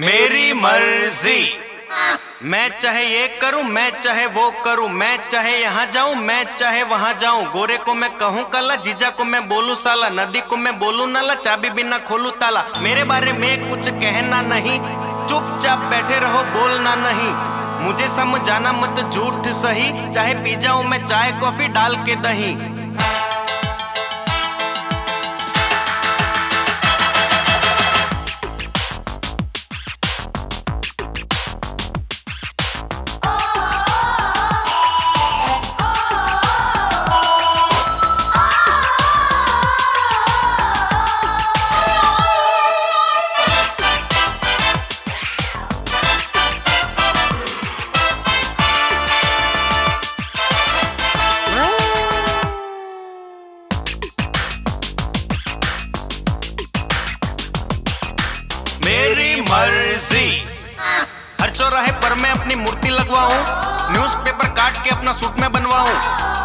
मेरी मर्जी, मैं चाहे ये करूं, मैं चाहे वो करूं, मैं चाहे यहाँ जाऊं, मैं चाहे वहाँ जाऊं। गोरे को मैं कहूं काला, जीजा को मैं बोलूं साला, नदी को मैं बोलूं नाला, चाबी बिना खोलूं ताला। मेरे बारे में कुछ कहना नहीं, चुपचाप बैठे रहो बोलना नहीं। मुझे समझाना मत झूठ सही, चाहे पी जाऊं मैं चाय कॉफी डाल के दही। मेरी मर्जी, हर चौराहे पर मैं अपनी मूर्ति लगवाऊं, न्यूज़पेपर काट के अपना सूट में बनवाऊं,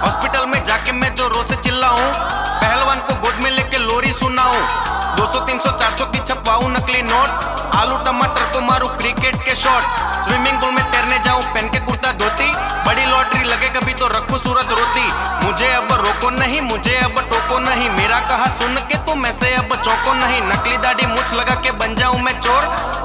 हॉस्पिटल में जाके मैं जो रोज से चिल्लाऊं, पहलवान को गोद में लेके लोरी सुनाऊं, 200 300 400 की छपवाऊं नकली नोट, आलू टमाटर को मारूं क्रिकेट के शॉट, स्विमिंग पूल में तैरने जाऊं पहन के कुर्ता धोती, बड़ी लॉटरी लगे कभी तो रखूं सूरत रोती। मुझे अब रोको नहीं, मुझे अब टोको नहीं, मेरा कहा सुन के तुम ऐसे अब चौको नहीं। नकली दाढ़ी मूछ लगा के बन जाऊं मैं चोर,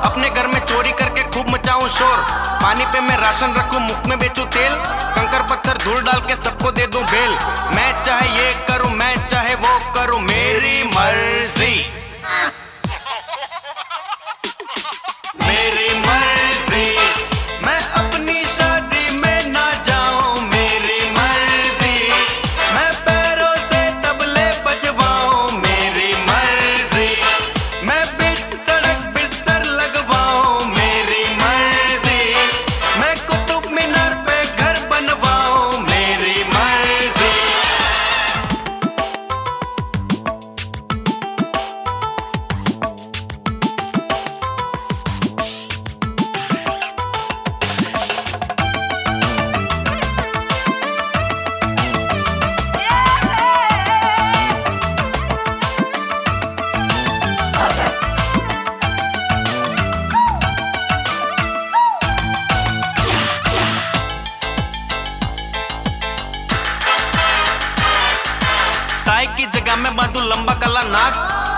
अपने घर में चोरी करके खूब मचाऊं शोर, पानी पे मैं राशन रखूं मुख में बेचूं तेल, कंकर पत्थर धूल डाल के सबको दे दूं बेल। मैं चाहे ये करूं, मैं चाहे वो करूं, मेरी मर्जी। मेरी मर्जी, मैं अपनी मैं बांधू लंबा काला नाक,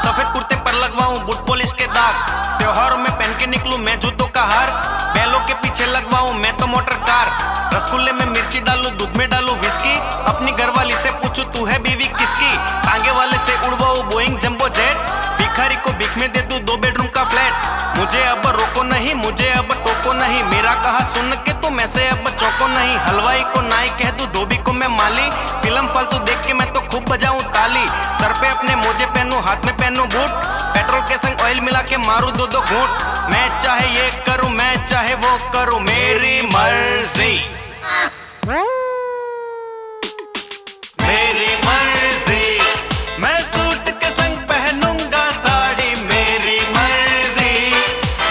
सफेद कुर्ते पर लगवाऊं बूट पॉलिश के दाग, त्योहारों में पहन के निकलूं मैं जूतों का हार, बैलों के पीछे लगवाऊं मैं तो मोटर कार, रसगुल्ले में मिर्ची डालूं दूध में डालूं विस्की, अपनी घरवाली से पूछूं तू है बीवी किसकी, आगे वाले से उड़वाऊं बोइंग जंबो जेट, भिखारी को भिख में दे दूं 2 बेडरूम का फ्लैट। मुझे अब रोको नहीं, मुझे अब टोको नहीं, मेरा कहा सुन के तुम ऐसे अब चौको नहीं। हलवाई को नाई कह दूं, धोबी को मैं माली, फिल्म फालतू देख के मैं तो खूब बजाऊं ताली, सर पे अपने मोजे पहनूं हाथ में पहनूं बूट, पेट्रोल के संग ऑयल मिला के मारूं 2-2 घूंट। मैं चाहे ये करूं, मैं चाहे वो करूं, मेरी मर्जी। मेरी मर्जी, मैं सूट के संग पहनूंगा साड़ी, मेरी मर्जी,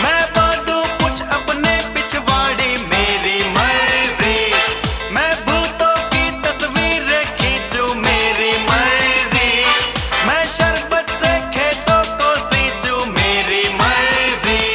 मैं बांधूं कुछ अपने पिछवाड़ी, मेरी मर्जी, मैं भूतों की तस्वीरें खींचूं, मेरी मर्जी, मैं शरबत से खेतों को सींचूं, मेरी मर्जी।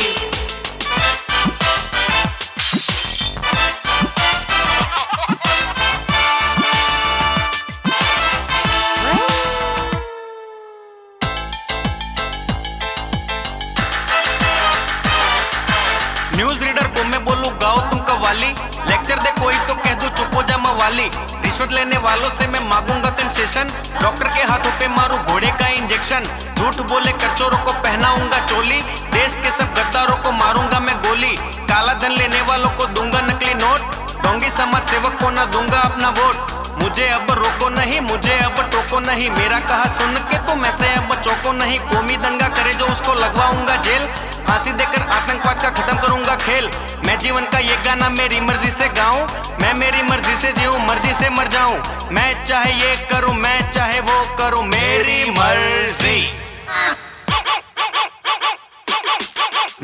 न्यूज रीडर को मैं बोलूं गाओ तुम कव्वाली, लेक्चर दे कोई तो कह दूं चुप हो जा मवाली, रिश्वत लेने वालों से मैं मांगूंगा कंसेशन, डॉक्टर के हाथों पे मारूं घोड़े का इंजेक्शन, झूठ बोले कर चोरों को पहनाऊंगा चोली, देश के सब गद्दारों को मारूंगा मैं गोली, काला धन लेने वालों को दूंगा नकली नोट, डोंगी समाज सेवक को ना दूंगा अपना वोट। मुझे अब रोको नहीं, मुझे अब टोको नहीं, मेरा कहा सुन के तुम ऐसे अब चौको नहीं। कोमी दंगा करे जो उसको लगवाऊंगा जेल, फांसी देकर आतंकवाद का खत्म करूंगा खेल। मैं जीवन का ये गाना मेरी मर्जी से गाऊं, मैं मेरी मर्जी से जीऊं, मर्जी से मर जाऊं। मैं चाहे ये करूं, मैं चाहे वो करूं, मेरी मर्जी।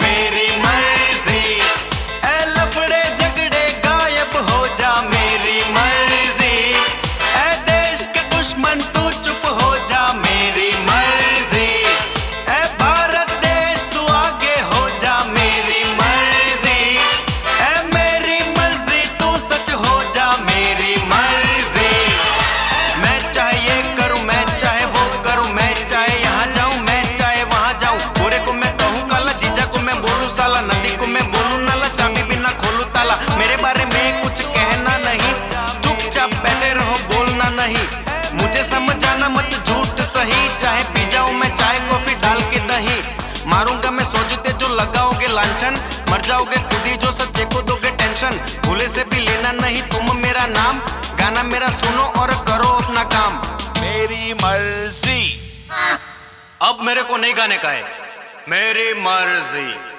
मेरी मर्जी, ऐ लफड़े झगड़े गायब हो जा, मेरी मर्जी, मेरी मुझे समझाना मत झूठ सही, चाहे पी जाऊं मैं चाय कॉफी डाल के दही। मारूंगा मैं सोचते जो लगाओगे लांछन, मर जाओगे खुद ही जो सच्चे को दोगे टेंशन। भूले से भी लेना नहीं तुम मेरा नाम, गाना मेरा सुनो और करो अपना काम। मेरी मर्जी अब मेरे को नहीं गाने का है, मेरी मर्जी।